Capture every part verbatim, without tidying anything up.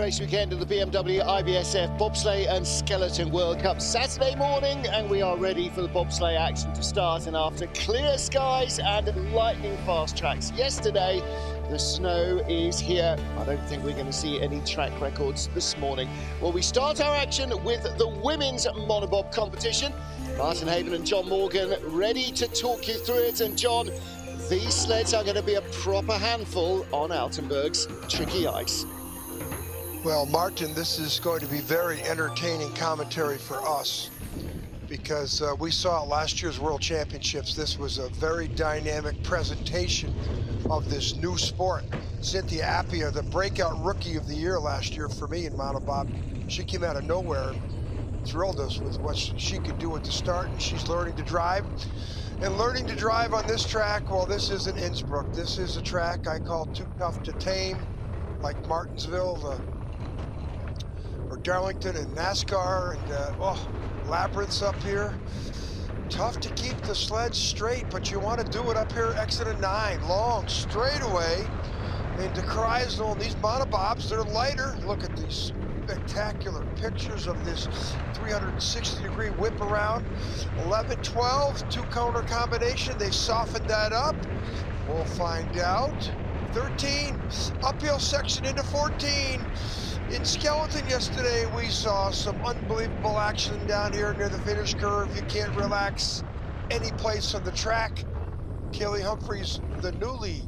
race weekend of the B M W I B S F Bobsleigh and Skeleton World Cup Saturday morning, and we are ready for the bobsleigh action to start. And after clear skies and lightning fast tracks yesterday, the snow is here. I don't think we're going to see any track records this morning. Well, we start our action with the women's monobob competition. Martin Haven and John Morgan ready to talk you through it. And John, these sleds are going to be a proper handful on Altenberg's tricky ice. Well, Martin, this is going to be very entertaining commentary for us because uh, we saw at last year's World Championships. This was a very dynamic presentation of this new sport. Cynthia Appiah, the breakout rookie of the year last year for me in Monobob, she came out of nowhere, thrilled us with what she could do at the start, and she's learning to drive. And learning to drive on this track, well, this isn't Innsbruck. This is a track I call too tough to tame, like Martinsville the, or Darlington and NASCAR, and uh, oh, labyrinths up here. Tough to keep the sled straight, but you want to do it up here, exit of nine, long straightaway into Chrysler. And these monobobs, they're lighter. Look at these spectacular pictures of this three hundred sixty degree whip around. eleven twelve, two counter combination. They softened that up. We'll find out. thirteen, uphill section into fourteen. In Skeleton yesterday, we saw some unbelievable action down here near the finish curve. You can't relax any place on the track. Kaillie Humphries, the newly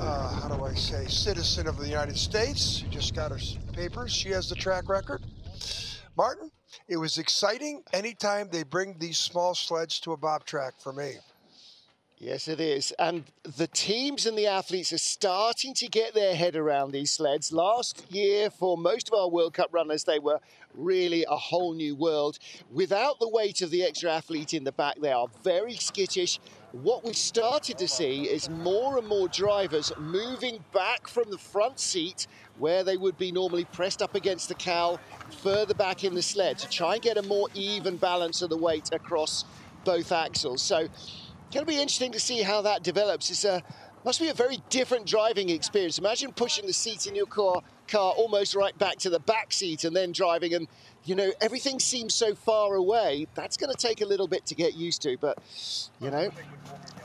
Uh, how do I say, citizen of the United States. She just got her papers. She has the track record. Martin, it was exciting anytime they bring these small sleds to a bob track for me. Yes, it is. And the teams and the athletes are starting to get their head around these sleds. Last year, for most of our World Cup runners, they were really a whole new world. Without the weight of the extra athlete in the back, they are very skittish. What we've started to see is more and more drivers moving back from the front seat where they would be normally pressed up against the cowl, further back in the sled to try and get a more even balance of the weight across both axles. So it's going to be interesting to see how that develops. It's a must be a very different driving experience. Imagine pushing the seat in your car, car almost right back to the back seat and then driving, and you know, everything seems so far away. That's going to take a little bit to get used to, but, you know,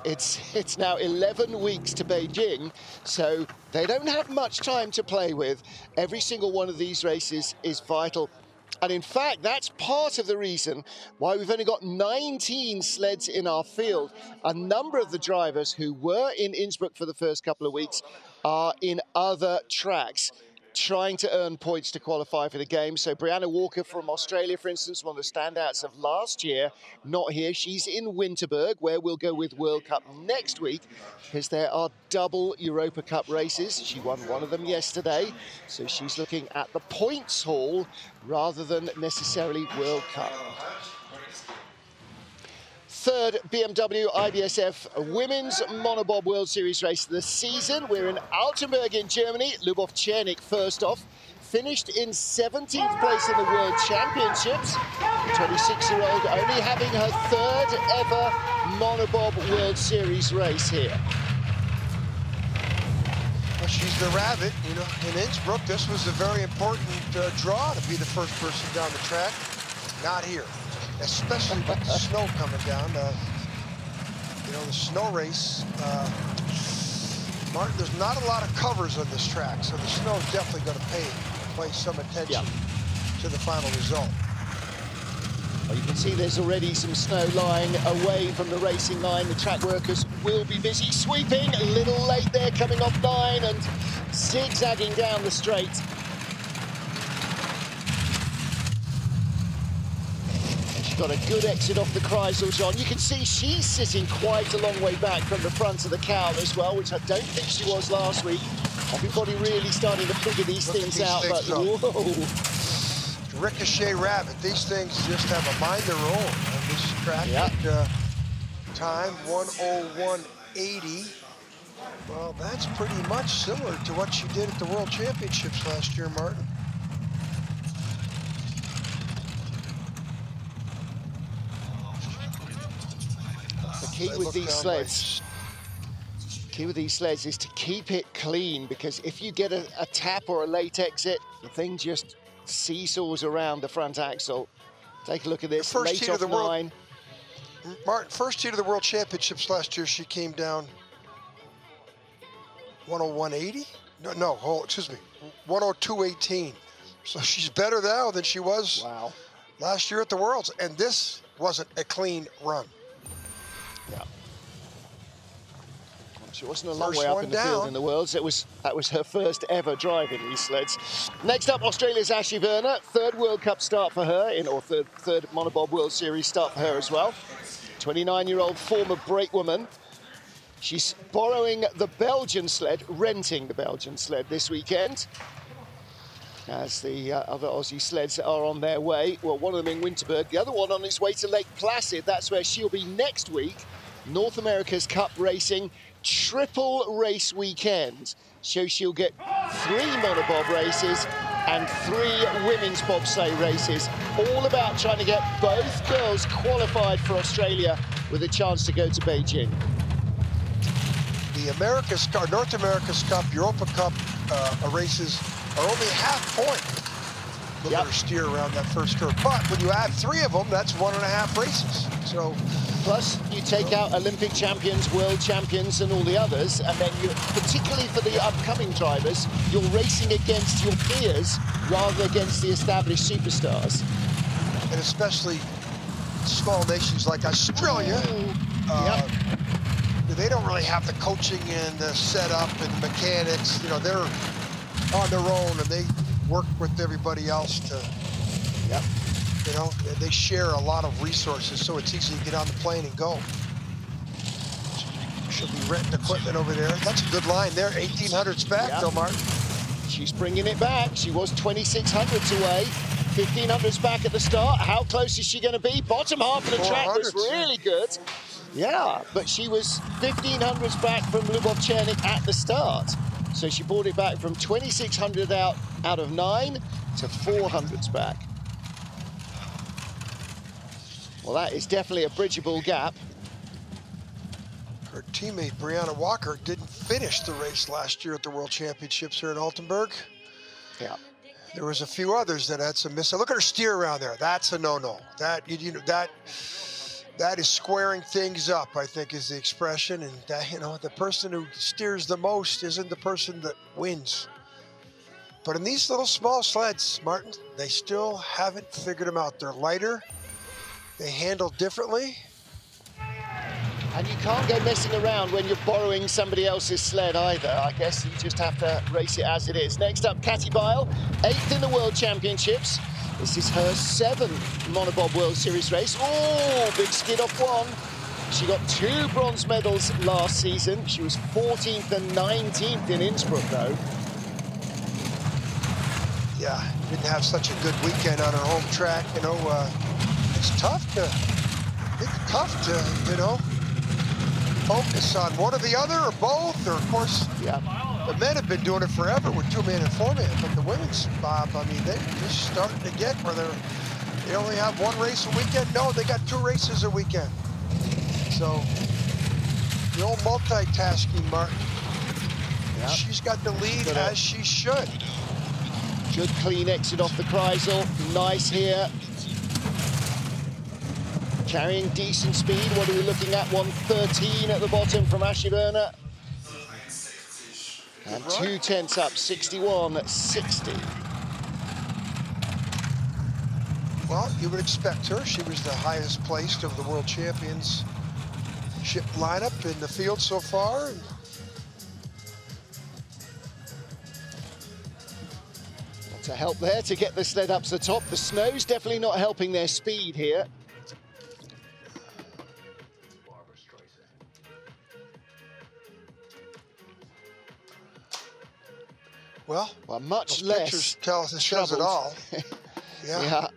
it's it's now eleven weeks to Beijing, so they don't have much time to play with. Every single one of these races is vital. And in fact, that's part of the reason why we've only got nineteen sleds in our field. A number of the drivers who were in Innsbruck for the first couple of weeks are in other tracks, trying to earn points to qualify for the game. So Brianna Walker from Australia, for instance, one of the standouts of last year, not here. She's in Winterberg, where we'll go with World Cup next week, because there are double Europa Cup races. She won one of them yesterday, so she's looking at the points haul rather than necessarily World Cup. Third B M W I B S F Women's Monobob World Series race of the season. We're in Altenberg in Germany. Lubov Chernik first off. Finished in seventeenth place in the World Championships. twenty-six-year-old only having her third ever Monobob World Series race here. Well, she's the rabbit, you know, in Innsbruck. This was a very important uh, draw to be the first person down the track. Not here. Especially with the snow coming down. Uh, you know, the snow race. Uh, Martin, there's not a lot of covers on this track, so the snow's definitely going to pay, pay some attention yeah. to the final result. Well, you can see there's already some snow lying away from the racing line. The track workers will be busy sweeping. A little late there, coming off nine and zigzagging down the straight. Got a good exit off the Chrysler, John. You can see she's sitting quite a long way back from the front of the cowl as well, which I don't think she was last week. Everybody really starting to figure these Look things these out, things but up. whoa. Ricochet rabbit. These things just have a mind their own on this track. Yep. At, uh, time one oh one eighty. Well, that's pretty much similar to what she did at the World Championships last year, Martin. With these sleds, key with these sleds is to keep it clean, because if you get a, a tap or a late exit, the thing just seesaws around the front axle. Take a look at this, first late off the line. Martin, first year to the World Championships last year, she came down one oh one eighty? No, no, oh, excuse me, one oh two eighteen. So she's better now than she was wow. last year at the Worlds. And this wasn't a clean run. Yeah. She wasn't a long way up in the field in the Worlds. It was, that was her first ever driving these sleds. Next up, Australia's Ashie Verner. Third World Cup start for her, in or third, third Monobob World Series start for her as well. twenty-nine-year-old former brake woman. She's borrowing the Belgian sled, renting the Belgian sled this weekend, as the uh, other Aussie sleds are on their way. Well, one of them in Winterberg, the other one on its way to Lake Placid. That's where she'll be next week. North America's Cup racing, triple race weekend. So she'll get three monobob races and three women's bobsleigh races. All about trying to get both girls qualified for Australia with a chance to go to Beijing. The America's Cup, North America's Cup, Europa Cup uh, races are only half point. We'll yep. let her steer around that first curve. But when you add three of them, that's one and a half races. So. Plus, you take out Olympic champions, world champions, and all the others, and then you, particularly for the upcoming drivers, you're racing against your peers rather than against the established superstars. And especially small nations like Australia, uh, yep. they don't really have the coaching and the setup and the mechanics. You know, they're on their own, and they work with everybody else to. Yep. You know, they share a lot of resources, so it's easy to get on the plane and go. She'll be renting equipment over there. That's a good line there. eighteen hundred's back, yeah. though, Martin. She's bringing it back. She was twenty-six hundred's away. fifteen hundred's back at the start. How close is she going to be? Bottom half of the track was really good. Yeah, but she was fifteen hundred's back from Lubov Chernik at the start. So she brought it back from twenty-six hundred out, out of nine to four hundred's back. Well, that is definitely a bridgeable gap. Her teammate, Brianna Walker, didn't finish the race last year at the World Championships here in Altenberg. Yeah. There was a few others that had some misses. Look at her steer around there. That's a no-no. That, you know, that, that is squaring things up, I think, is the expression. And, that, you know, the person who steers the most isn't the person that wins. But in these little small sleds, Martin, they still haven't figured them out. They're lighter. They handle differently. And you can't go messing around when you're borrowing somebody else's sled either. I guess you just have to race it as it is. Next up, Kathy Boyle, eighth in the World Championships. This is her seventh Monobob World Series race. Oh, big skid off one. She got two bronze medals last season. She was fourteenth and nineteenth in Innsbruck, though. Yeah, didn't have such a good weekend on her home track, you know. Uh, It's tough to, it's tough to, you know, focus on one or the other or both, or of course, yeah. the men have been doing it forever with two-man and four-man, but the women's, Bob, I mean, they're just starting to get where they're, they only have one race a weekend. No, they got two races a weekend. So, the old multitasking, Martin, yep. she's got the lead Good as up. she should. Good clean exit off the Chrysler, nice here. Carrying decent speed. What are we looking at? one thirteen at the bottom from Ashie Verner. And two tenths up, sixty-one sixty. Well, you would expect her. She was the highest placed of the World Championship lineup in the field so far. Lots of help there to get the sled up to the top. The snow's definitely not helping their speed here. Well, well, much less pictures tell us it says it all. Yeah. yeah.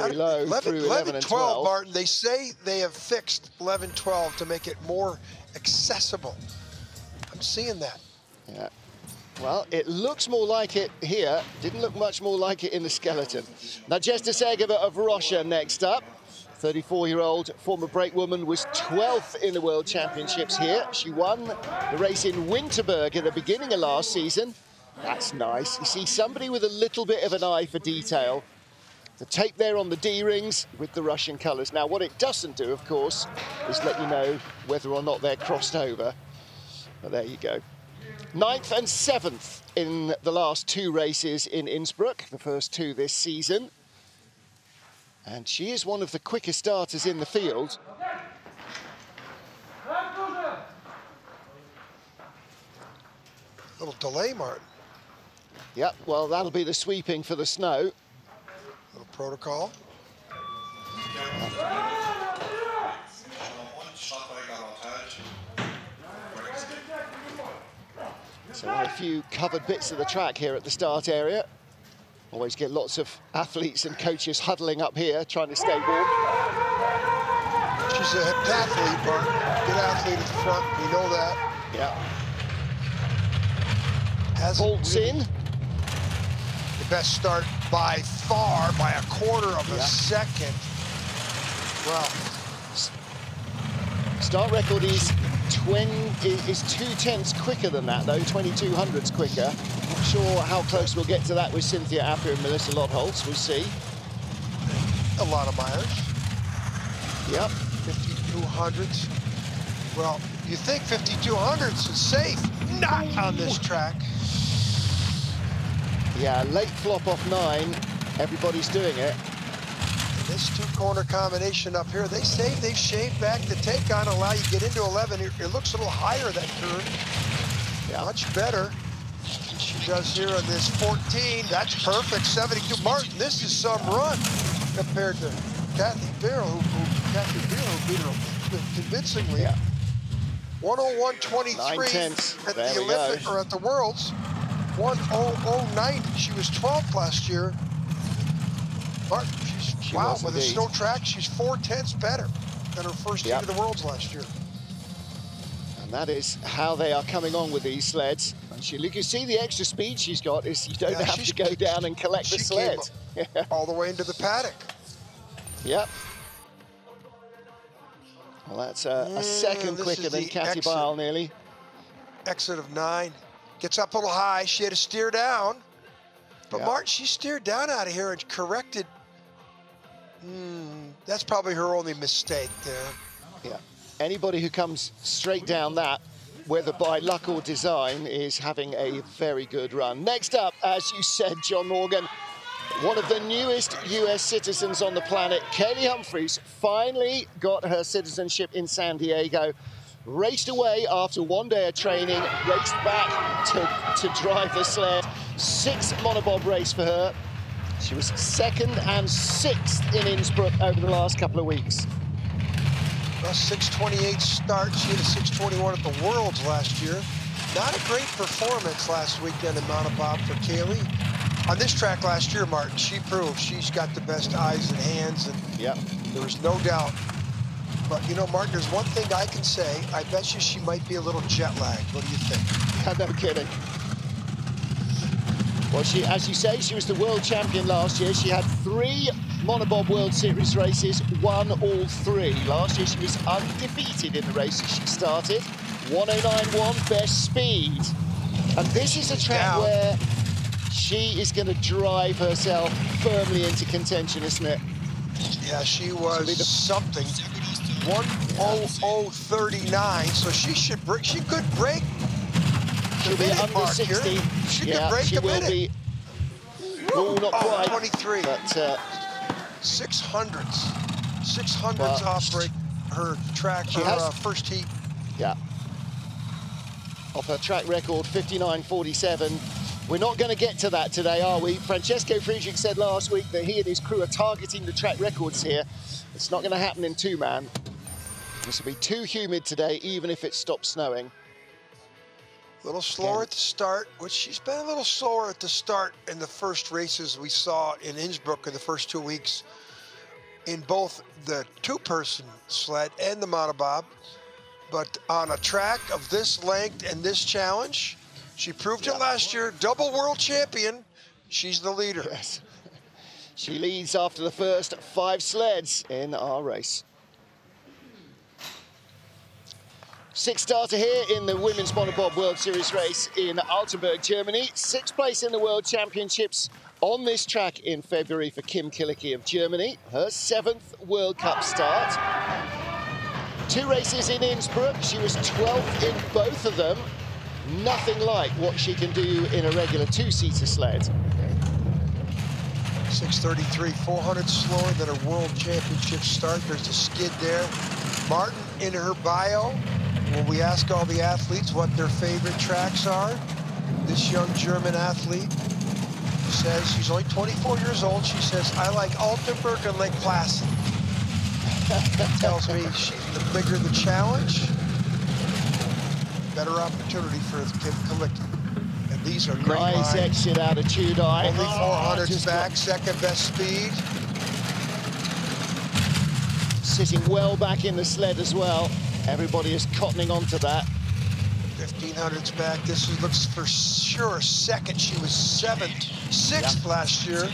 Very low eleven, through eleven, eleven and twelve. Martin, they say they have fixed eleven twelve to make it more accessible. I'm seeing that. Yeah. Well, it looks more like it here. Didn't look much more like it in the skeleton. Now, Justice Egeva of Russia next up. thirty-four-year-old former brake woman was twelfth in the World Championships here. She won the race in Winterberg at the beginning of last season. That's nice. You see somebody with a little bit of an eye for detail. The tape there on the D-rings with the Russian colours. Now, what it doesn't do, of course, is let you know whether or not they're crossed over. But there you go. Ninth and seventh in the last two races in Innsbruck, the first two this season. And she is one of the quickest starters in the field. A little delay, Martin. Yep, well, that'll be the sweeping for the snow. A little protocol. So a few covered bits of the track here at the start area. Always get lots of athletes and coaches huddling up here, trying to stay warm. She's a heptathlete, but good athlete at the front, we know that. Yeah. Bolts in. The best start by far, by a quarter of yeah. a second. Well. Start record is two tenths quicker than that, though, twenty-two hundredths quicker. Not sure how close we'll get to that with Cynthia Appiah and Melissa Lotholz. We'll see. Alana Meyers. Yep. fifty-two hundredths. Well, you think fifty-two hundredths is safe. Not on this track. Yeah, late flop off nine. Everybody's doing it. This two-corner combination up here, they save, they shave back the take-on, allow you to get into eleven. It, it looks a little higher, that curve. Yeah. Much better than she does here on this fourteen. That's perfect, seventy-two. Martin, this is some run compared to Kathy Boyle, who, who, Kathy Boyle, who beat her convincingly. Yeah. one oh one twenty-three at there the Olympic, go. or at the Worlds. one oh oh ninety, she was twelfth last year. Martin, she's, she wow, with a snow track, she's four-tenths better than her first yep. team of the Worlds last year. And that is how they are coming on with these sleds. And she, look, you see the extra speed she's got is you don't yeah, have to go down and collect she the sled. Came all the way into the paddock. Yep. Well, that's a, mm, a second quicker than Kathy Boyle, nearly. Exit of nine. Gets up a little high. She had to steer down. But, yeah. Martin, she steered down out of here and corrected. Mm, that's probably her only mistake there. Yeah. Anybody who comes straight down that, whether by luck or design, is having a very good run. Next up, as you said, John Morgan, one of the newest U S citizens on the planet, Kaillie Humphries, finally got her citizenship in San Diego. Raced away after one day of training, raced back to, to drive the sled. Sixth monobob race for her. She was second and sixth in Innsbruck over the last couple of weeks. Well, six twenty-eight start. She had a six twenty-one at the Worlds last year. Not a great performance last weekend in Monobob for Kaillie. On this track last year, Martin, she proved she's got the best eyes and hands, and yep. there was no doubt. But, you know, Martin, there's one thing I can say. I bet you she might be a little jet-lagged. What do you think? No kidding. Well, she, as you say, she was the world champion last year. She had three Monobob World Series races, won all three. Last year, she was undefeated in the races she started. one oh nine point one, best speed. And this is a track Down. where she is going to drive herself firmly into contention, isn't it? Yeah, she was something. one oh oh thirty-nine, so she should break. She could break the minute mark here. She could break the minute. Well, not quite. twenty-three. But uh, six hundredths, six hundredths off break her track. Her uh, first heat. Yeah. Off her track record, fifty-nine forty-seven. We're not going to get to that today, are we? Francesco Friedrich said last week that he and his crew are targeting the track records here. It's not going to happen in two-man. This will be too humid today, even if it stops snowing. A little slower Again. at the start, which she's been a little slower at the start in the first races we saw in Innsbruck in the first two weeks in both the two-person sled and the monobob. But on a track of this length and this challenge, she proved it last year, double world champion. She's the leader. Yes. She leads after the first five sleds in our race. Sixth starter here in the Women's Monobob World Series race in Altenberg, Germany. Sixth place in the World Championships on this track in February for Kim Kalicki of Germany. Her seventh World Cup start. Two races in Innsbruck. She was twelfth in both of them. Nothing like what she can do in a regular two-seater sled. six thirty-three, four hundred slower than a World Championship start. There's a skid there. Martin, in her bio, when we ask all the athletes what their favorite tracks are, this young German athlete says, she's only twenty-four years old, she says, I like Altenberg and Lake Placid. That tells me she, the bigger the challenge, better opportunity for Kim Kalicki. And these are great nice lines. Exit attitude. I only four hundred back, second best speed. Sitting well back in the sled as well. Everybody is cottoning onto that. fifteen hundred's back. This is, looks for sure second. She was seventh, sixth yeah. last year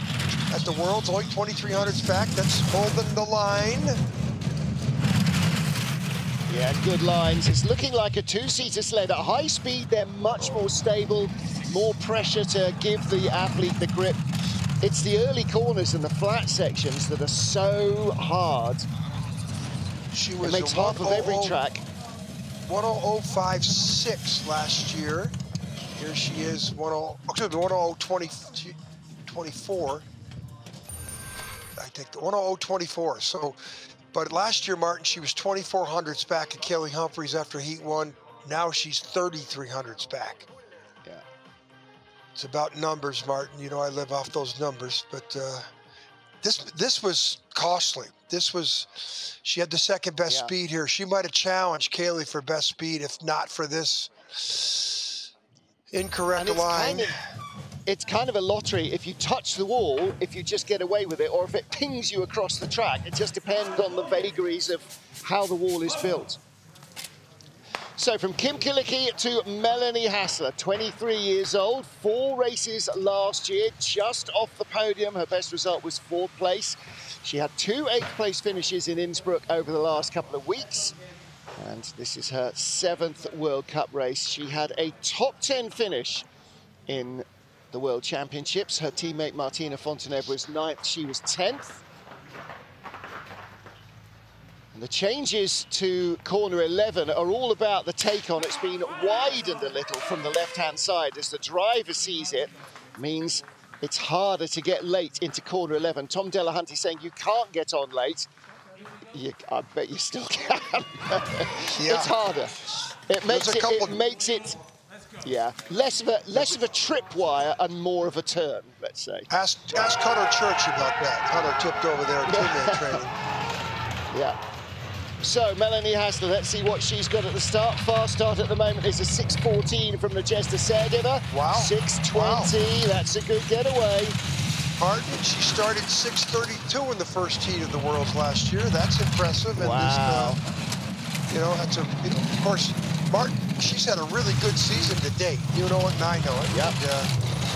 at the Worlds. Only twenty-three hundred's back. That's holding the line. Yeah, good lines. It's looking like a two-seater sled. At high speed, they're much more stable, more pressure to give the athlete the grip. It's the early corners and the flat sections that are so hard. She was it makes half of every track. one oh oh five six last year. Here she is, one oh oh twenty-four. I think the one oh oh twenty-four. So, but last year, Martin, she was twenty-four hundred's back at Kaillie Humphries after heat one. Now she's thirty-three hundred's back. Yeah. It's about numbers, Martin. You know, I live off those numbers, but. Uh, This, this was costly. This was, she had the second best yeah. speed here. She might have challenged Kaillie for best speed if not for this incorrect it's line. Kind of, it's kind of a lottery. If you touch the wall, if you just get away with it, or if it pings you across the track, it just depends on the vagaries of how the wall is built. So from Kim Kalicki to Melanie Hassler, twenty-three years old, four races last year, just off the podium. Her best result was fourth place. She had two eighth place finishes in Innsbruck over the last couple of weeks. And this is her seventh World Cup race. She had a top ten finish in the World Championships. Her teammate Martina Fontanive was ninth, she was tenth. And the changes to corner eleven are all about the take-on. It's been widened a little from the left-hand side as the driver sees it. Means it's harder to get late into corner eleven. Tom Delahunty saying you can't get on late. You, I bet you still can. yeah. It's harder. It makes it, it makes it yeah, less of a less of a tripwire and more of a turn, let's say. Ask, ask Connor Church about that. Connor tipped over there in two-man training. Yeah. So, Melanie Hassler, let's see what she's got at the start. Fast start at the moment is a six fourteen from Justice Egeva. Wow. six twenty, wow. That's a good getaway. Martin, she started six thirty-two in the first heat of the Worlds last year. That's impressive. And wow. This, uh, you know, that's a, you know, of course, Martin, she's had a really good season to date. You know it and I know it. Yep. And, uh,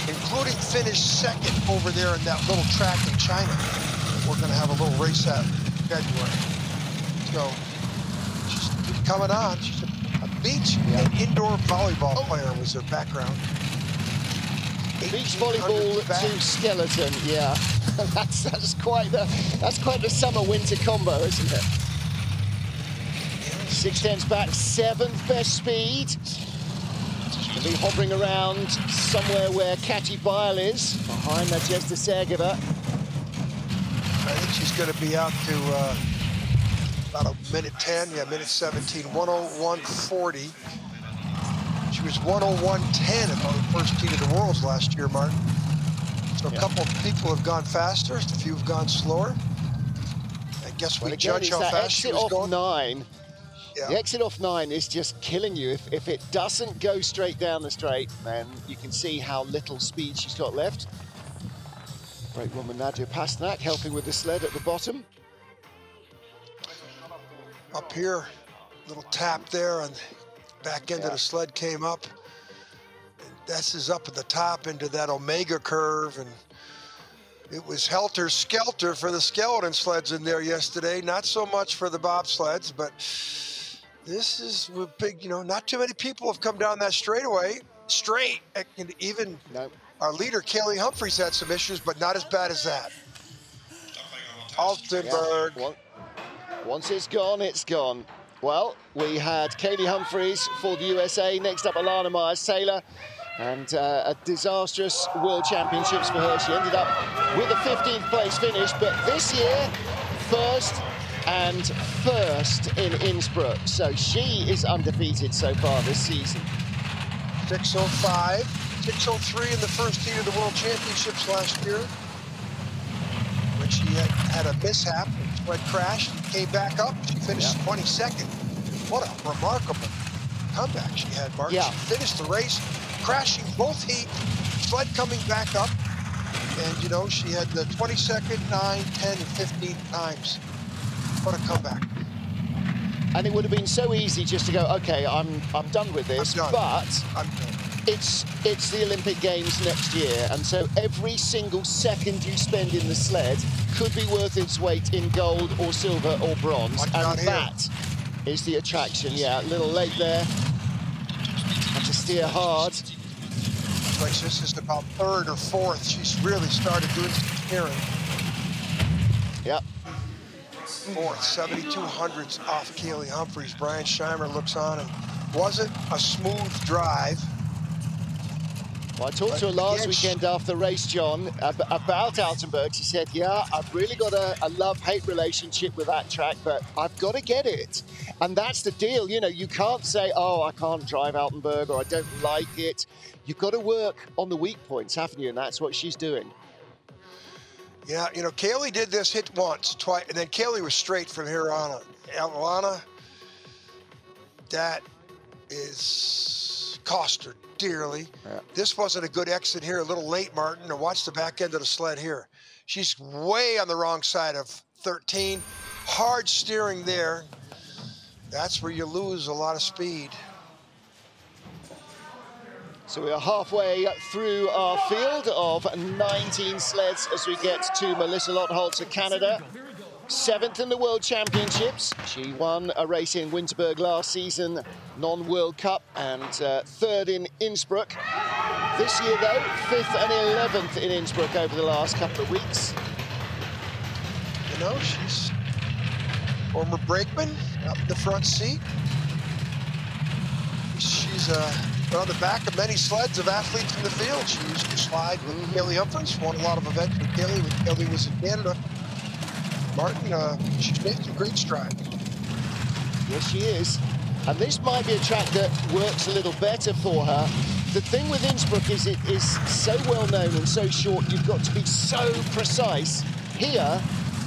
including finished second over there in that little track in China. We're going to have a little race out in February. So she's coming on. She's a, a beach yeah. and indoor volleyball oh. player was her background. Beach volleyball back. to skeleton, yeah. that's that's quite the that's quite the summer-winter combo, isn't it? Six tenths back, seventh best speed. She'll be hovering around somewhere where Kathy Boyle is behind Anastasia Makarova. I think she's going to be out to. Uh, About a minute ten, yeah, minute seventeen, one oh one forty. She was one oh one ten about the first heat of the Worlds last year, Martin. So a yeah. couple of people have gone faster, a few have gone slower. I guess well, we again, judge how fast she was going. Nine. Yeah. The exit off nine is just killing you. If, if it doesn't go straight down the straight, then you can see how little speed she's got left. Great woman Nadia Pasternak helping with the sled at the bottom. Up here, little tap there, and back end yeah. of the sled came up. This is up at the top into that omega curve, and It was helter-skelter for the skeleton sleds in there yesterday. Not so much for the bobsleds, but this is big, you know, not too many people have come down that straightaway. Straight, and even nope. Our leader, Kaillie Humphries, had some issues, but not as bad as that. Altenberg. Yeah. Once it's gone, it's gone. Well, we had Kaillie Humphries for the U S A. Next up, Alana Meyers Taylor. And uh, a disastrous World Championships for her. She ended up with a fifteenth place finish, but this year, first and first in Innsbruck. So she is undefeated so far this season. six oh five, six oh three in the first heat of the World Championships last year, when she had, had a mishap, sled crashed, came back up, she finished yeah. twenty-second. What a remarkable comeback she had, Mark. Yeah. She finished the race, crashing both heat, sled coming back up, and you know, she had the twenty-second, nine, ten, and fifteen times. What a comeback. And it would have been so easy just to go, okay, I'm I'm done with this, I'm done. but I'm done. it's it's the Olympic Games next year, and so every single second you spend in the sled could be worth its weight in gold or silver or bronze, I'm and that here. is the attraction. Yeah, little leg there. Had to steer hard. Looks like this is about third or fourth. She's really started doing some steering. Yep. Fourth, seventy-two hundredths off Kaillie Humphries. Brian Scheimer looks on, and wasn't a smooth drive. Well, I talked but to her last weekend after the race, John, about Altenberg. She said, yeah, I've really got a, a love-hate relationship with that track, but I've got to get it. And that's the deal. You know, you can't say, oh, I can't drive Altenberg, or I don't like it. You've got to work on the weak points, haven't you? And that's what she's doing. Yeah, you know, Kaillie did this hit once, twice, and then Kaillie was straight from here on out. Alana, that is cost her dearly. Yeah. This wasn't a good exit here, a little late, Martin, and watch the back end of the sled here. She's way on the wrong side of thirteen. Hard steering there. That's where you lose a lot of speed. So we are halfway through our field of nineteen sleds as we get to Melissa Lotholz of Canada. Seventh in the World Championships. She won a race in Winterberg last season, non-World Cup, and uh, third in Innsbruck. This year, though, fifth and eleventh in Innsbruck over the last couple of weeks. You know, she's former brakeman up in the front seat. She's a... Uh, on the back of many sleds of athletes in the field. She used to slide with Kaillie Humphries, won a lot of events with Kaillie when Kaillie was in Canada. Martin, uh, she's made some great strides. Yes, she is. And this might be a track that works a little better for her. The thing with Innsbruck is it is so well known and so short, you've got to be so precise. Here,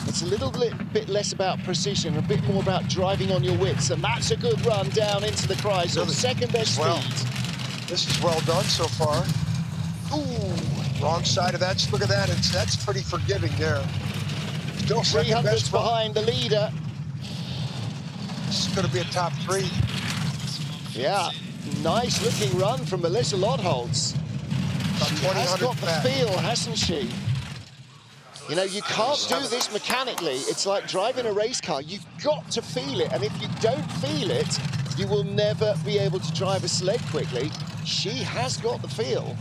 it's a little bit less about precision, a bit more about driving on your wits, and that's a good run down into the Chrysler. Really? Second best well. speed. This is well done so far. Ooh, wrong side of that. Look at that. It's, that's pretty forgiving there. Still three hundredths behind the leader. This is going to be a top three. Yeah, nice looking run from Melissa Lotholz. She has got the feel, hasn't she? You know, you can't do this mechanically. It's like driving a race car. You've got to feel it, and if you don't feel it, you will never be able to drive a sled quickly. She has got the feel.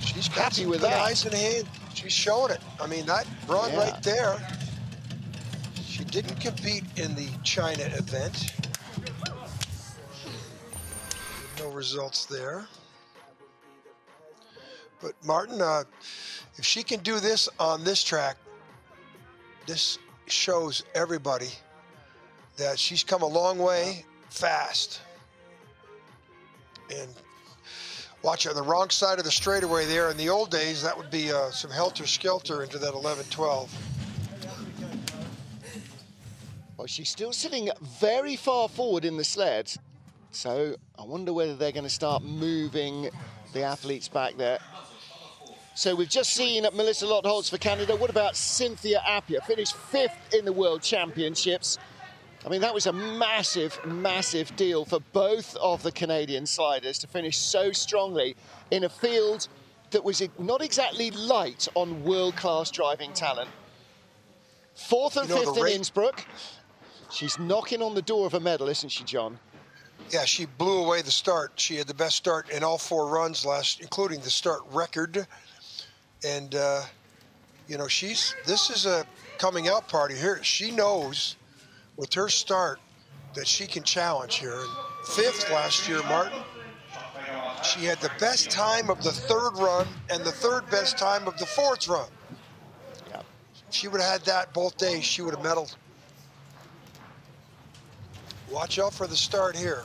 She's happy with that. Eyes in hand. She's showing it. I mean, that run yeah. right there. She didn't compete in the China event. No results there. But Martin, uh, if she can do this on this track, this shows everybody that she's come a long way. Fast. And watch on the wrong side of the straightaway there. In the old days, that would be uh, some helter-skelter into that eleven twelve. Well, she's still sitting very far forward in the sled. So I wonder whether they're going to start moving the athletes back there. So we've just seen Melissa Lotholz for Canada. What about Cynthia Appiah? Finished fifth in the World Championships. I mean, that was a massive, massive deal for both of the Canadian sliders to finish so strongly in a field that was not exactly light on world-class driving talent. Fourth and you know, fifth in Innsbruck. She's knocking on the door of a medal, isn't she, John? Yeah, she blew away the start. She had the best start in all four runs last, including the start record. And, uh, you know, she's, this is a coming out party here. She knows with her start that she can challenge here. And fifth last year, Martin, she had the best time of the third run and the third best time of the fourth run. Yeah. If she would have had that both days, she would have medaled. Watch out for the start here.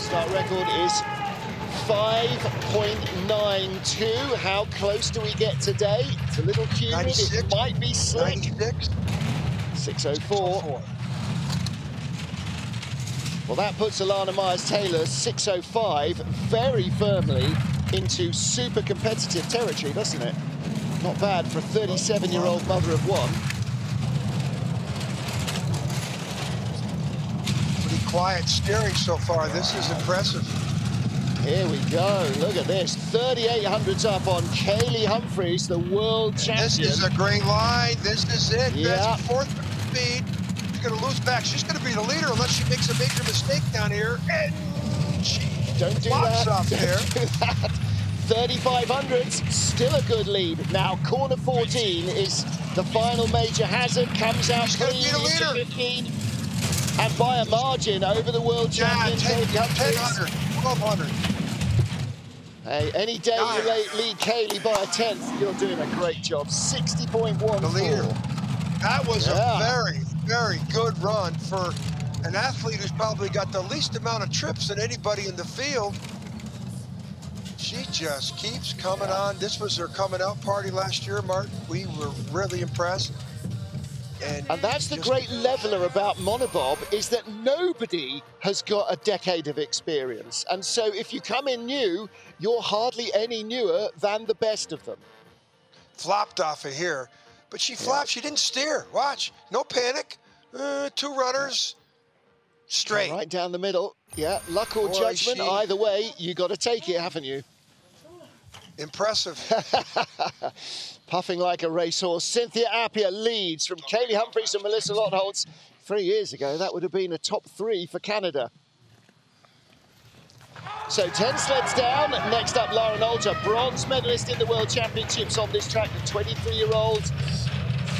Start record is five point nine two. How close do we get today? It's a little humid, it might be slick. six oh four. Well, that puts Alana Meyers Taylor six oh five very firmly into super competitive territory, doesn't it? Not bad for a thirty-seven-year-old mother of one. Quiet steering so far. This is impressive. Here we go. Look at this. thirty-eight hundredths up on Kaillie Humphries, the world champion. This is a great line. This is it. Yeah. That's fourth speed. She's going to lose back. She's going to be the leader unless she makes a major mistake down here. And she don't do that. Off Don't there. do that. thirty-five hundredths. Still a good lead. Now corner fourteen is the final major hazard. Comes out clean into fifteen. And by a margin over the world champion. Yeah, ten, ten hundred, twelve hundred. Hey, any day Nine. you late lead Kaillie by a tenth, you're doing a great job. sixty point one four. The leader. That was yeah. a very, very good run for an athlete who's probably got the least amount of trips than anybody in the field. She just keeps coming yeah. on. This was her coming out party last year, Martin. We were really impressed. And, and that's the great leveler about Monobob, is that nobody has got a decade of experience. And so if you come in new, you're hardly any newer than the best of them. Flopped off of here, but she flopped. Yeah. She didn't steer. Watch. No panic. Uh, two runners. Straight. Right down the middle. Yeah. Luck or Boy, judgment. She... Either way, you got to take it, haven't you? Impressive. Puffing like a racehorse. Cynthia Appiah leads from Kaillie Humphries and Melissa Lotholz. Three years ago, that would have been a top three for Canada. So ten sleds down. Next up, Laura Nolte, bronze medalist in the World Championships on this track, the twenty-three-year-old.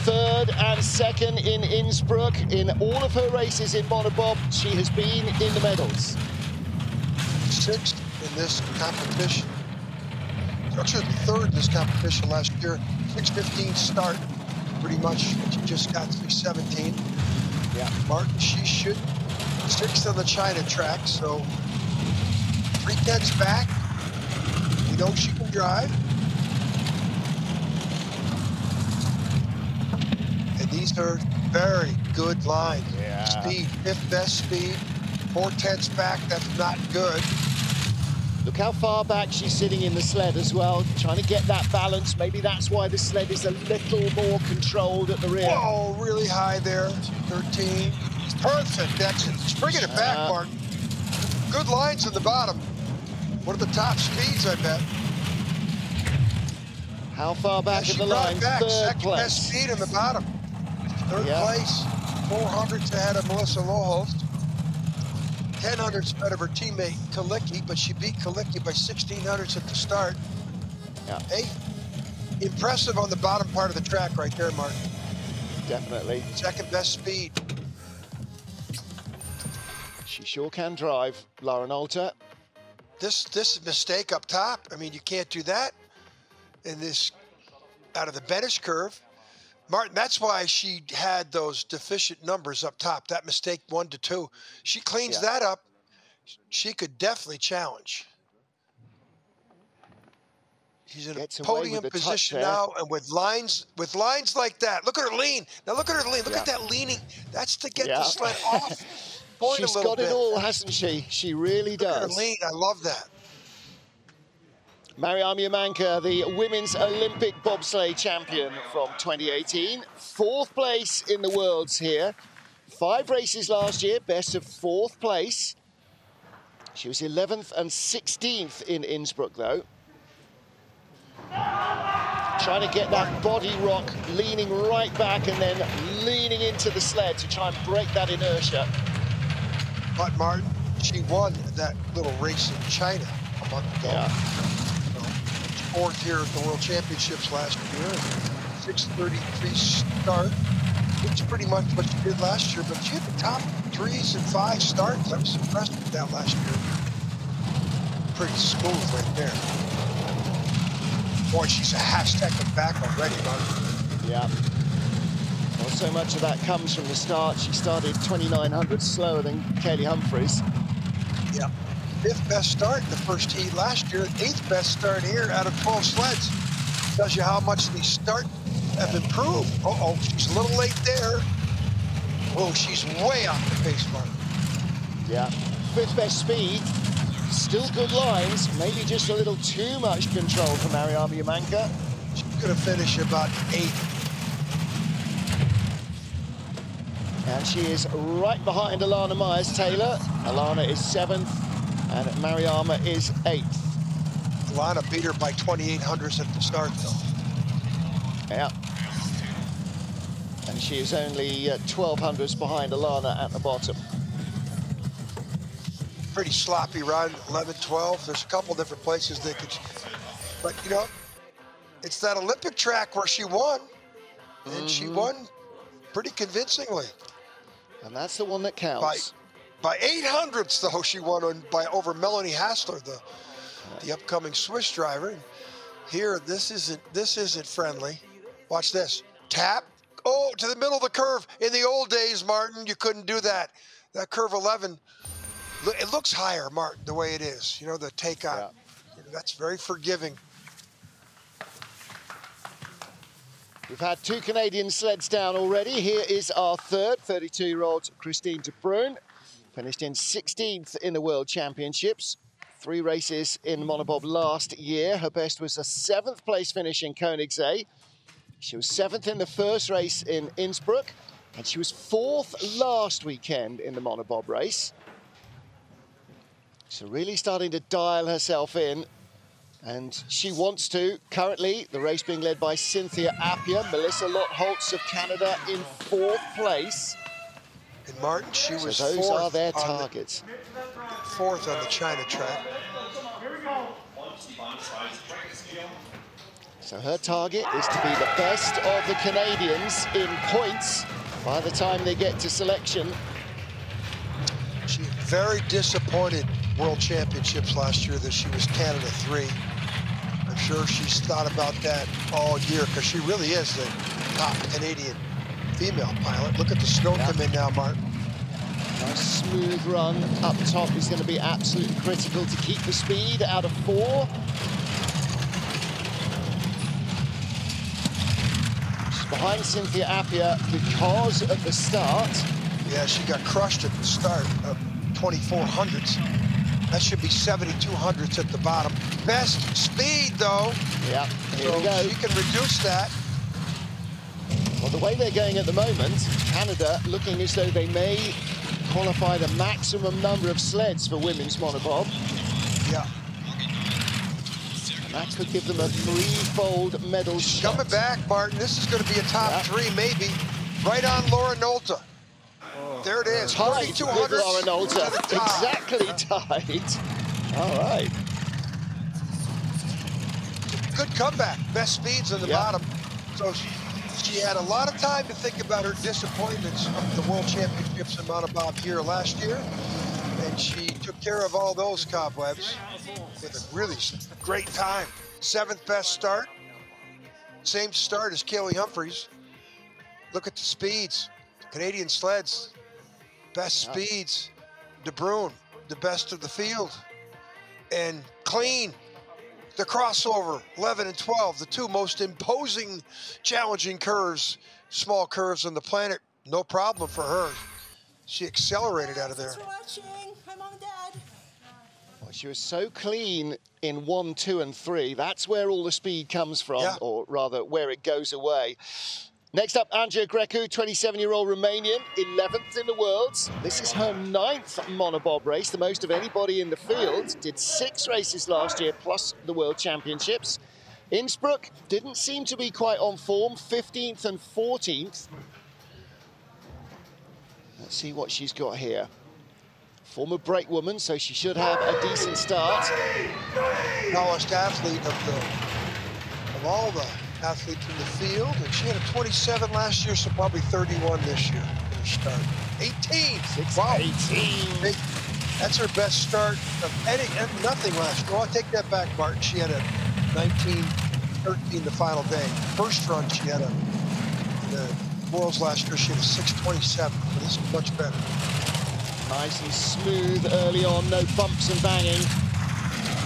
Third and second in Innsbruck. In all of her races in Monobob, she has been in the medals. Sixth in this competition. Actually, third in this competition last year, six fifteen start, pretty much. She just got three seventeen. Yeah, Martin, she should sixth on the China track, so three tenths back. We know she can drive. And these are very good lines. Yeah. Speed, fifth best speed, four tenths back. That's not good. Look how far back she's sitting in the sled as well, trying to get that balance. Maybe that's why the sled is a little more controlled at the rear. Oh, really high there, thirteen. Perfect, excellent. She's bringing it back, uh, Mark. Good lines in the bottom. One of the top speeds, I bet. How far back yeah, of the line? Back. Third Second place. Best speed in the bottom. Third yeah. place, four hundredths ahead of Melissa Lotholz. ten hundredths ahead of her teammate Kalicki, but she beat Kalicki by sixteen hundredths at the start. Yeah. Hey, impressive on the bottom part of the track right there, Martin. Definitely. Second best speed. She sure can drive, Laura Nolte. This, this mistake up top, I mean, you can't do that. And this out of the Benish curve. Martin, that's why she had those deficient numbers up top, that mistake one to two. She cleans yeah. that up. She could definitely challenge. She's in Gets a podium position now, and with lines with lines like that. Look at her lean. Now look at her lean. Look yeah. at that leaning. That's to get yeah. the sled off. Point She's a little got bit. it all, hasn't she? She really look does. At her lean. I love that. Mariama Jamanka, the women's Olympic bobsleigh champion from twenty eighteen. Fourth place in the Worlds here. Five races last year, best of fourth place. She was eleventh and sixteenth in Innsbruck, though. trying to get that body rock, leaning right back and then leaning into the sled to try and break that inertia. But Martin, she won that little race in China a month ago. Yeah. Fourth here at the World Championships last year, six thirty-three start. It's pretty much what she did last year, but she had the top threes and five starts. I was impressed with that last year. Pretty smooth right there. Boy, she's a half second back already, Martin. Yeah. Well, so much of that comes from the start. She started twenty-nine hundred slower than Kaillie Humphries. Yeah. Fifth best start the first heat last year. Eighth best start here out of twelve sleds. Tells you how much these starts have improved. Uh-oh, she's a little late there. Oh, she's way off the pace, Martin. Yeah. Fifth best speed. Still good lines, maybe just a little too much control for Mariama Jamanka. She's going to finish about eight. And she is right behind Alana Meyers Taylor. Alana is seventh, and Mariama is eighth. Alana beat her by twenty-eight hundredths at the start, though. Yeah. And she is only uh, twelve hundredths behind Alana at the bottom. Pretty sloppy run, eleven twelve. There's a couple different places they could, but you know, it's that Olympic track where she won, and mm-hmm. she won pretty convincingly. And that's the one that counts. By, by eight hundredths, though, she won on, by over Melanie Hassler, the the upcoming Swiss driver. Here, this isn't this isn't friendly. Watch this tap. Oh, to the middle of the curve. In the old days, Martin, you couldn't do that. That curve eleven. It looks higher, Martin, the way it is. You know, the takeout. Yeah. That's very forgiving. We've had two Canadian sleds down already. Here is our third, thirty-two-year-old Christine de Bruin. Finished in sixteenth in the World Championships. Three races in Monobob last year. Her best was a seventh place finish in Königssee. She was seventh in the first race in Innsbruck. And she was fourth last weekend in the Monobob race. So really starting to dial herself in, and she wants to. Currently, the race being led by Cynthia Appiah, Melissa Lotholz of Canada in fourth place. And Martin, she was so those fourth are their targets. The, fourth on the China track. So her target is to be the best of the Canadians in points by the time they get to selection. She's very disappointed. World Championships last year that she was Canada three. I'm sure she's thought about that all year because she really is the top Canadian female pilot. Look at the snow yeah. come in now, Martin. A smooth run up top is going to be absolutely critical to keep the speed out of four. She's behind Cynthia Appiah because of the start. Yeah, she got crushed at the start of twenty-four hundredths. That should be seventy-two hundredths at the bottom. Best speed, though. Yeah, here so we go. She can reduce that. Well, the way they're going at the moment, Canada looking as though they may qualify the maximum number of sleds for women's monobob. Yeah. And that could give them a threefold medal She's shot. Coming back, Martin. This is going to be a top yeah. three, maybe. Right on Laura Nolte. There it is, tied with Laura Nolte, exactly tied. All right. Good comeback, best speeds on the yep. bottom. So she, she had a lot of time to think about her disappointments of the World Championships in Monobob here last year, and she took care of all those cobwebs with a really great time. Seventh best start, same start as Kaillie Humphries. Look at the speeds. Canadian sleds, best yeah. speeds, de Bruin, the best of the field, and clean, the crossover, eleven and twelve, the two most imposing, challenging curves, small curves on the planet, no problem for her. She accelerated out of there. Thanks for watching. Hi, Mom and Dad. Well, she was so clean in one, two, and three. That's where all the speed comes from, yeah. or rather, where it goes away. Next up, Andreea Grecu, twenty-seven-year-old Romanian, eleventh in the Worlds. This is her ninth monobob race, the most of anybody in the field. Did six races last year, plus the World Championships. Innsbruck didn't seem to be quite on form, fifteenth and fourteenth. Let's see what she's got here. Former brake woman, so she should have a decent start. Polished athlete of, the, of all the athletes in the field, and she had a twenty-seven last year, so probably thirty-one this year. Start. eighteen. Wow. eighteen. Big. That's her best start of any, and nothing last year. Well, I take that back, Martin. She had a nineteen thirteen the final day. First run, she had a, the Worlds last year, she had a six twenty-seven, but this is much better. Nice and smooth early on, no bumps and banging.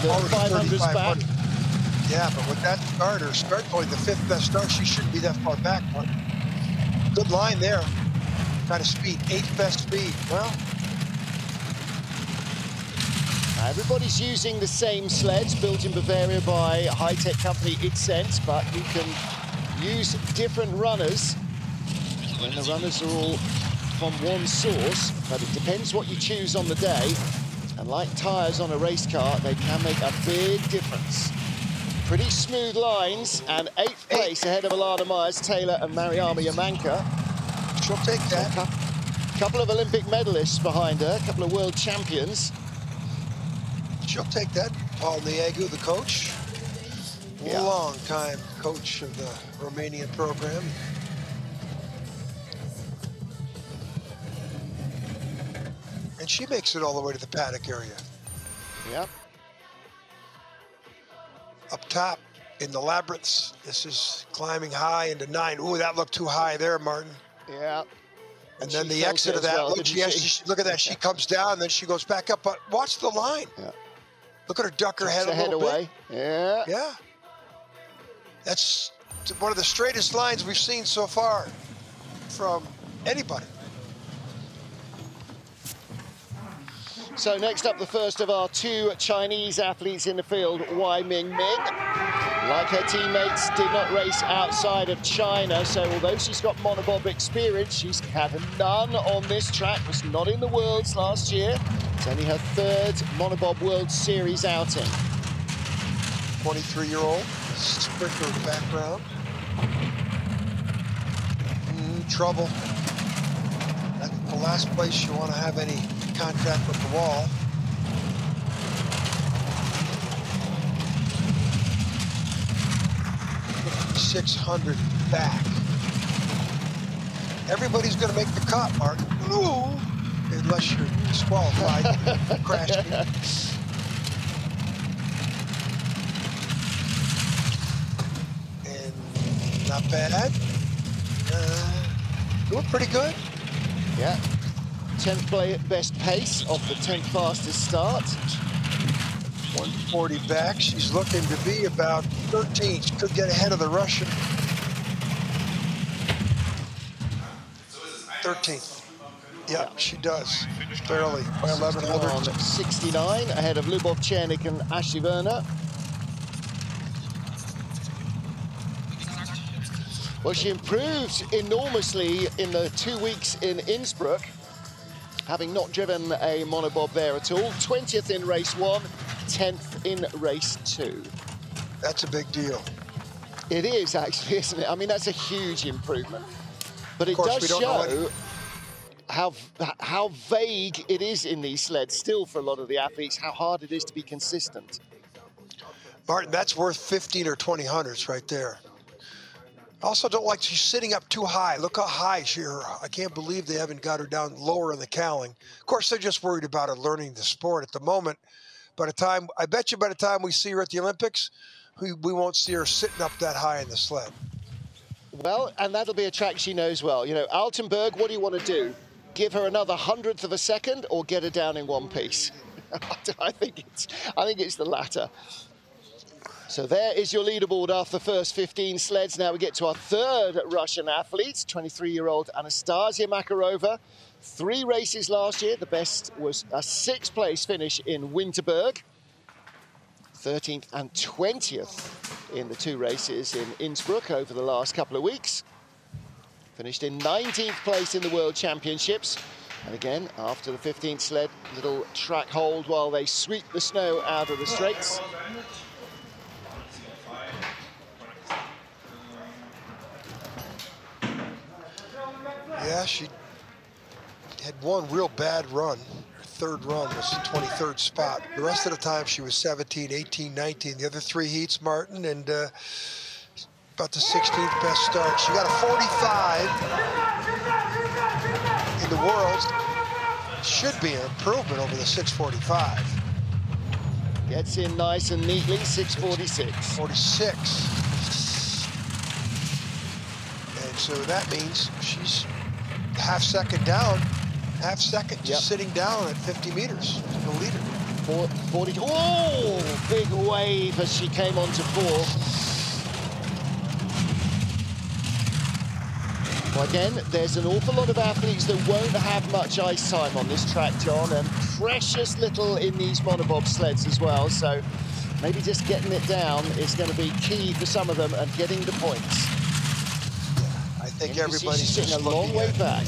The five hundred's back. Yeah, but with that start, her start point, the fifth best start, she shouldn't be that far back. But good line there. Kind of speed, eighth best speed. Well, everybody's using the same sleds built in Bavaria by high-tech company Itsense, but you can use different runners when the runners are all from one source, but it depends what you choose on the day. And like tires on a race car, they can make a big difference. Pretty smooth lines, and eighth place ahead of Alana Meyers Taylor and Mariama Jamanka. She'll take that. A couple of Olympic medalists behind her, a couple of world champions. She'll take that. Paul Niegu, the coach. Yeah. Long-time coach of the Romanian program. And she makes it all the way to the paddock area. Yep. Up top in the labyrinths. This is climbing high into nine. Ooh, that looked too high there, Martin. Yeah. And, and then the exit of that. Well, look, she she? She, look at that. She comes down, and then she goes back up. But watch the line. Yeah. Look at her duck her head a little bit. Yeah. Yeah. That's one of the straightest lines we've seen so far from anybody. So next up, the first of our two Chinese athletes in the field, Wei Mingming. Like her teammates, did not race outside of China, so although she's got monobob experience, she's had none on this track, was not in the Worlds last year. It's only her third monobob World Series outing. twenty-three-year-old, sprinter in the background. Mm, trouble. That's the last place you want to have any contact with the wall. six hundred back. Everybody's going to make the cut, Mark. Ooh, unless you're disqualified, crashing. And not bad. Uh, doing pretty good. Yeah. tenth best pace off the tenth fastest start. one forty back. She's looking to be about thirteen. She could get ahead of the Russian. thirteenth. Yeah, she does. Barely. By eleven hundred. sixty-nine ahead of Lubov Chernik and Ashie Verner. Well, she improved enormously in the two weeks in Innsbruck, having not driven a monobob there at all. twentieth in race one, tenth in race two. That's a big deal. It is, actually, isn't it? I mean, that's a huge improvement. But it does show how, how vague it is in these sleds still for a lot of the athletes, how hard it is to be consistent. Martin, that's worth fifteen or twenty hundredths right there. Also don't like she's sitting up too high. Look how high she is. I can't believe they haven't got her down lower in the cowling. Of course, they're just worried about her learning the sport at the moment. By the time, I bet you by the time we see her at the Olympics, we, we won't see her sitting up that high in the sled. Well, and that'll be a track she knows well. You know, Altenberg, what do you want to do? Give her another hundredth of a second or get her down in one piece? I think it's, I think it's the latter. So there is your leaderboard after the first fifteen sleds. Now we get to our third Russian athlete, twenty-three-year-old Anastasia Makarova. Three races last year. The best was a sixth-place finish in Winterberg. thirteenth and twentieth in the two races in Innsbruck over the last couple of weeks. Finished in nineteenth place in the World Championships. And again, after the fifteenth sled, little track hold while they sweep the snow out of the straights. she had one real bad run. Her third run was the twenty-third spot. The rest of the time she was seventeen, eighteen, nineteen. The other three heats, Martin, and uh, about the sixteenth best start. She got a forty-five in the Worlds. Should be an improvement over the six forty-five. Gets in nice and neatly, six forty-six. forty-six. And so that means she's half second down, half second just yep. sitting down at fifty meters, the leader. forty, forty, oh, big wave as she came on to four. Well, again, there's an awful lot of athletes that won't have much ice time on this track, John, and precious little in these monobob sleds as well, so maybe just getting it down is going to be key for some of them and getting the points. I think everybody's sitting a long way back.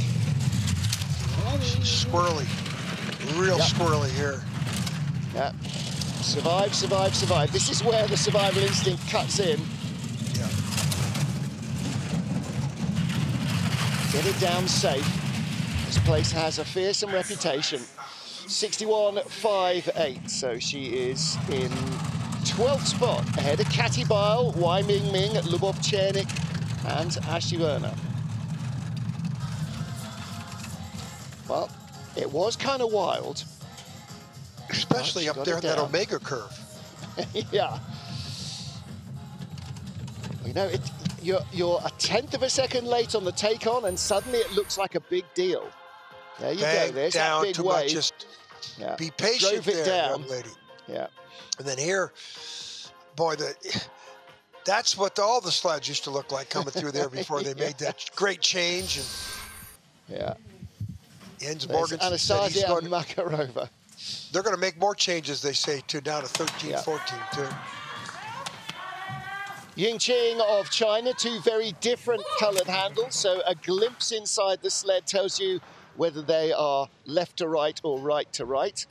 She's squirrely, real yep. squirrely here. Yeah. Survive, survive, survive. This is where the survival instinct cuts in. Yeah. Get it down safe. This place has a fearsome reputation. sixty-one fifty-eight, so she is in twelfth spot ahead of Kathy Boyle, Wei Mingming, Lubov Chernik, and Ashie Verner. Well, it was kind of wild. Especially up there in that Omega curve. Yeah. You know, it, you're, you're a tenth of a second late on the take-on, and suddenly it looks like a big deal. There you Bang go, there's down, that big wave. Much. Just yeah. be patient there, down. young lady. Yeah. And then here, boy, the... That's what all the sleds used to look like coming through there before they yeah. made that great change. And yeah. Innsbruck. Anastasia Makarova. They're going to make more changes, they say, to down to thirteen, yeah. fourteen, too. Ying Ching of China, two very different colored handles. So a glimpse inside the sled tells you whether they are left to right or right to right.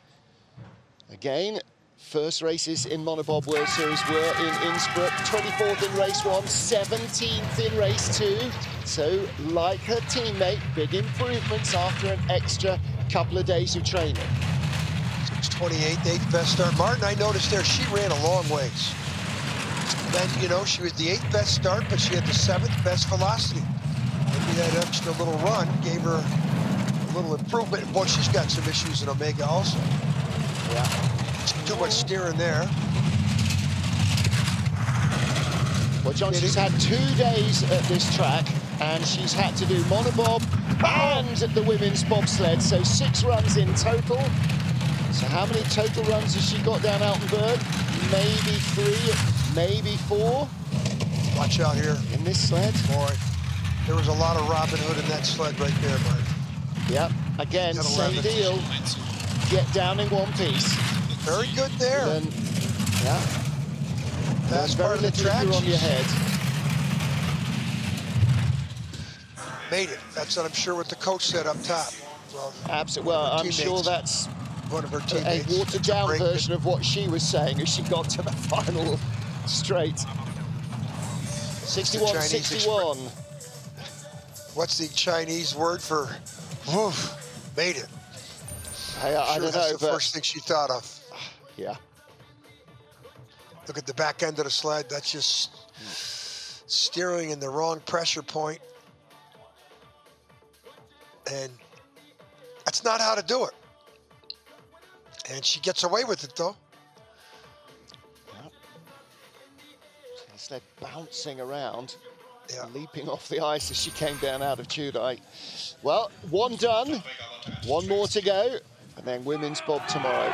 Again. First races in Monobob World Series were in Innsbruck, twenty-fourth in race one, seventeenth in race two. So, like her teammate, big improvements after an extra couple of days of training. six twenty-eight, eighth best start. Martin, I noticed there she ran a long ways. Then, you know, she was the eighth best start, but she had the seventh best velocity. Maybe that extra little run gave her a little improvement. Boy, she's got some issues in Omega also. Yeah. Too much steering there. Well, John, she's had two days at this track, and she's had to do monobob and the women's bobsled, so six runs in total. So how many total runs has she got down Altenberg? Maybe three, maybe four. Watch out here. In this sled. Boy, there was a lot of Robin Hood in that sled right there, Mark. Yep, again, same deal. Get down in one piece. Very good there. Then, yeah. That's part of the track on your head. Made it. That's what I'm sure what the coach said up top. Well, absolutely. Well, I'm sure that's one of her teammates. A watered down version of what she was saying as she got to the final straight. sixty-one sixty-one. What's the Chinese word for woof? Made it. I, I sure don't that's know, the first thing she thought of. Yeah. Look at the back end of the sled. That's just mm. steering in the wrong pressure point. And that's not how to do it. And she gets away with it, though. Yeah. The sled bouncing around. Yeah. Leaping off the ice as she came down out of Tudai. Well, one done. One more to go. And then women's bob tomorrow.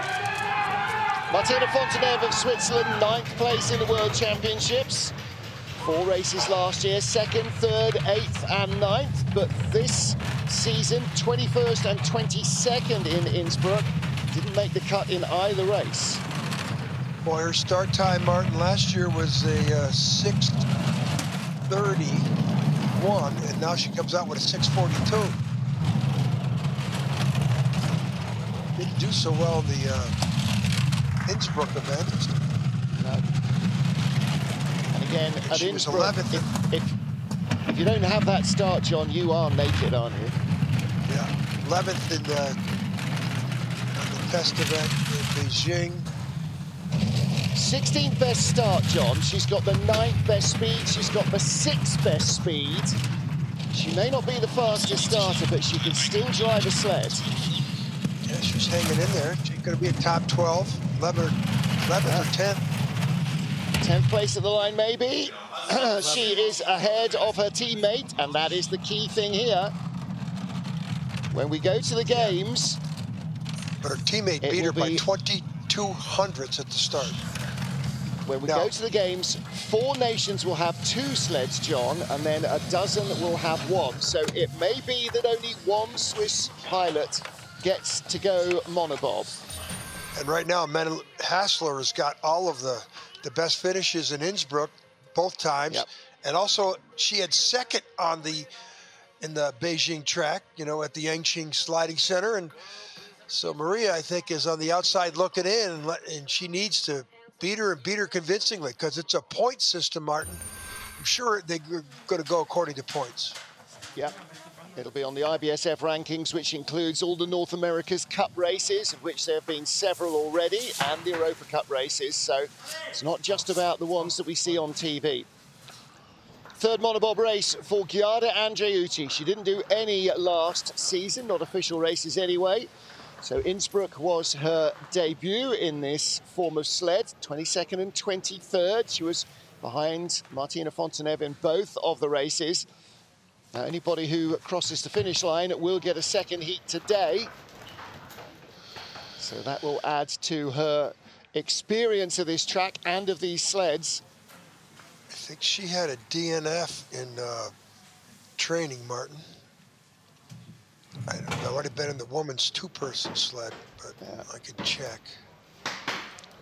Martina Fontanive of Switzerland, ninth place in the World Championships. Four races last year, second, third, eighth, and ninth. But this season, twenty-first and twenty-second in Innsbruck, didn't make the cut in either race. Boy, her start time, Martin, last year was a uh, sixth, thirty-one, and now she comes out with a six forty-two. Didn't do so well in the uh, Innsbruck event. No. And again, at she Innsbruck, was eleventh. If, if, if you don't have that start, John, you are naked, aren't you? eleventh in the, in the best event in Beijing. sixteenth best start, John. She's got the ninth best speed. She's got the sixth best speed. She may not be the fastest starter, but she can still drive a sled. Yeah, she's hanging in there. She's going to be a top twelve, eleventh, eleventh yeah. or tenth. tenth place at the line, maybe. She is ahead of her teammate, and that is the key thing here. When we go to the games... But her teammate beat her by twenty-two hundredths at the start. When we now, go to the games, four nations will have two sleds, John, and then a dozen will have one. So it may be that only one Swiss pilot gets to go monobob. And right now, Melanie Hassler has got all of the, the best finishes in Innsbruck both times. Yep. And also, she had second on the in the Beijing track, you know, at the Ying Ching Sliding Center. And so Maria, I think, is on the outside looking in, and, let, and she needs to beat her and beat her convincingly, because it's a point system, Martin. I'm sure they're going to go according to points. Yeah, it'll be on the I B S F rankings, which includes all the North America's Cup races, of which there have been several already, and the Europa Cup races. So it's not just about the ones that we see on T V. Third monobob race for Giada Andreucci. She didn't do any last season, not official races anyway. So Innsbruck was her debut in this form of sled, twenty-second and twenty-third. She was behind Martina Fontanive in both of the races. Now, anybody who crosses the finish line will get a second heat today. So that will add to her experience of this track and of these sleds. I think she had a D N F in uh, training, Martin. I don't know, I would have been in the woman's two-person sled, but yeah. I could check.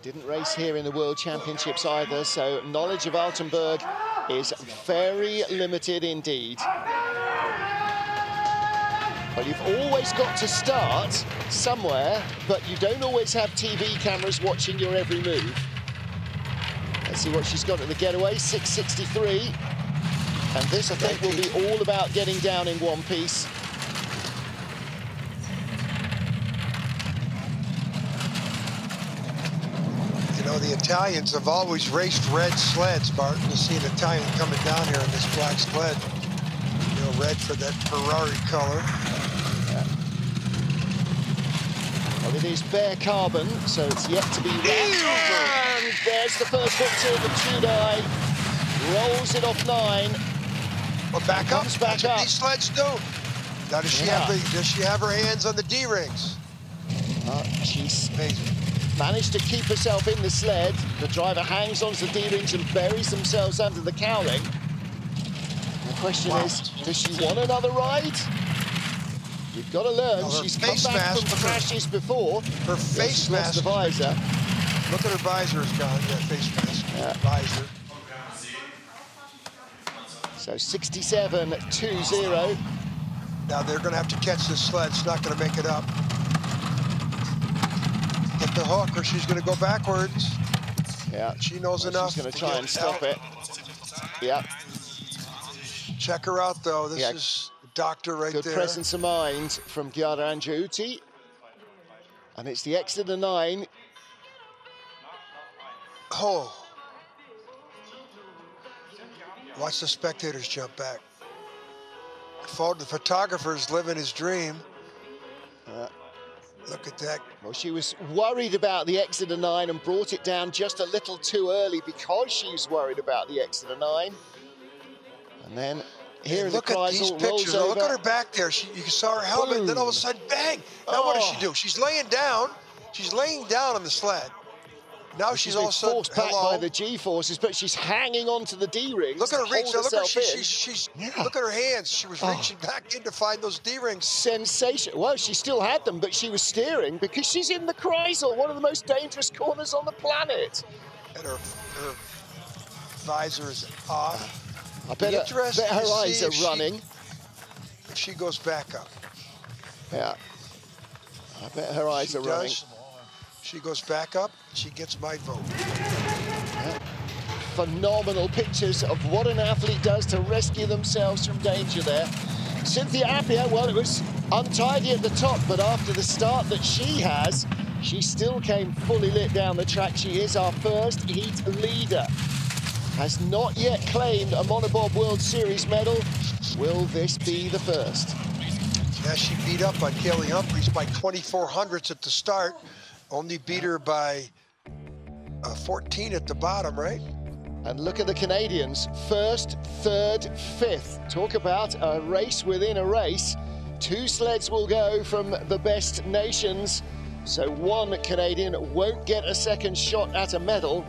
Didn't race here in the World Championships either, so knowledge of Altenberg is very limited indeed. Well, you've always got to start somewhere, but you don't always have T V cameras watching your every move. Let's see what she's got at the getaway, six sixty-three. And this, I think, will be all about getting down in one piece. You know, the Italians have always raced red sleds, Martin. You see an Italian coming down here in this black sled. You know, red for that Ferrari color. Yeah. Well, it is bare carbon, so it's yet to be red. Yeah! And there's the first victory of the Tudai. Rolls it off nine. Well, back up. Comes back That's up. What these sleds do. Now, does she, yeah. have the, does she have her hands on the D-rings? Uh, she's amazing. Managed to keep herself in the sled. The driver hangs onto the D-rings and buries themselves under the cowling. The question wow. is, does she want another ride? You've got to learn. No, she's come back from crashes before. Her face mask. The visor. Look at her visor is gone. Yeah, face mask. Yeah. Visor. So sixty-seven two zero. Now they're going to have to catch this sled. It's not going to make it up. Get the hook, or she's going to go backwards. Yeah, she knows well, enough. She's going to try and stop out. it. Yeah. Check her out, though. This yeah. is the doctor right Good there. Good presence of mind from Giada Andreucci. And it's the exit of the nine. Oh. Watch the spectators jump back. The photographer's living his dream. Uh, Look at that. Well, she was worried about the Exeter nine and brought it down just a little too early because she's worried about the Exeter nine. And then here in the Chrysler rolls over. Look at her back there. She, you saw her helmet, and then all of a sudden, bang! Now oh. what does she do? She's laying down. She's laying down on the sled. Now well, she's, she's also forced back by the G-forces, but she's hanging on to the D-rings. Look at her reach. Look at her, she, she, she's, yeah. look at her hands. She was oh. reaching back in to find those D-rings. Sensation. Well, she still had them, but she was steering because she's in the Chrysler, one of the most dangerous corners on the planet. And her, her visor is off. I bet, her, bet her eyes are if running. She, if she goes back up. Yeah. I bet her eyes she are does. running. She goes back up, she gets my vote. Yeah. Phenomenal pictures of what an athlete does to rescue themselves from danger there. Cynthia Appiah, well, it was Untidy at the top, but after the start that she has, she still came fully lit down the track. She is our first heat leader. Has not yet claimed a Monobob World Series medal. Will this be the first? Yeah, she beat up on Kaillie Humphries by twenty-four hundredths at the start. Only beat her by uh, fourteen at the bottom, right? And look at the Canadians, first, third, fifth. Talk about a race within a race. Two sleds will go from the best nations, so one Canadian won't get a second shot at a medal,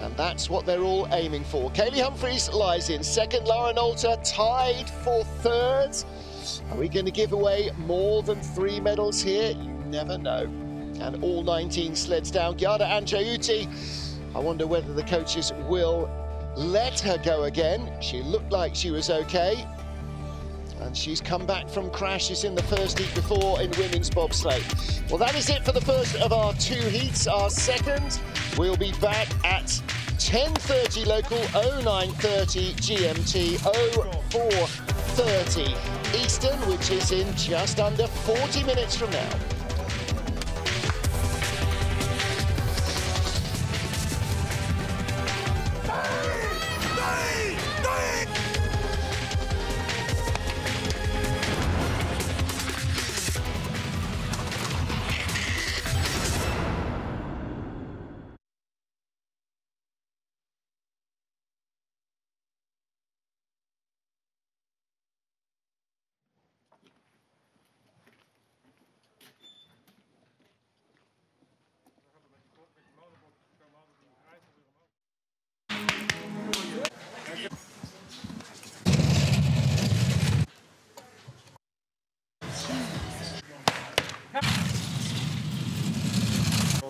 and that's what they're all aiming for. Kaillie Humphries lies in second, Laura Nolte tied for third. Are we going to give away more than three medals here? You never know. And all nineteen sleds down. Giada Andreucci, I wonder whether the coaches will let her go again. She looked like she was okay. And she's come back from crashes in the first heat before in women's bobsleigh. Well, that is it for the first of our two heats. Our second, we'll be back at ten thirty local, oh nine thirty G M T, oh four thirty Eastern, which is in just under forty minutes from now.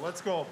Let's go.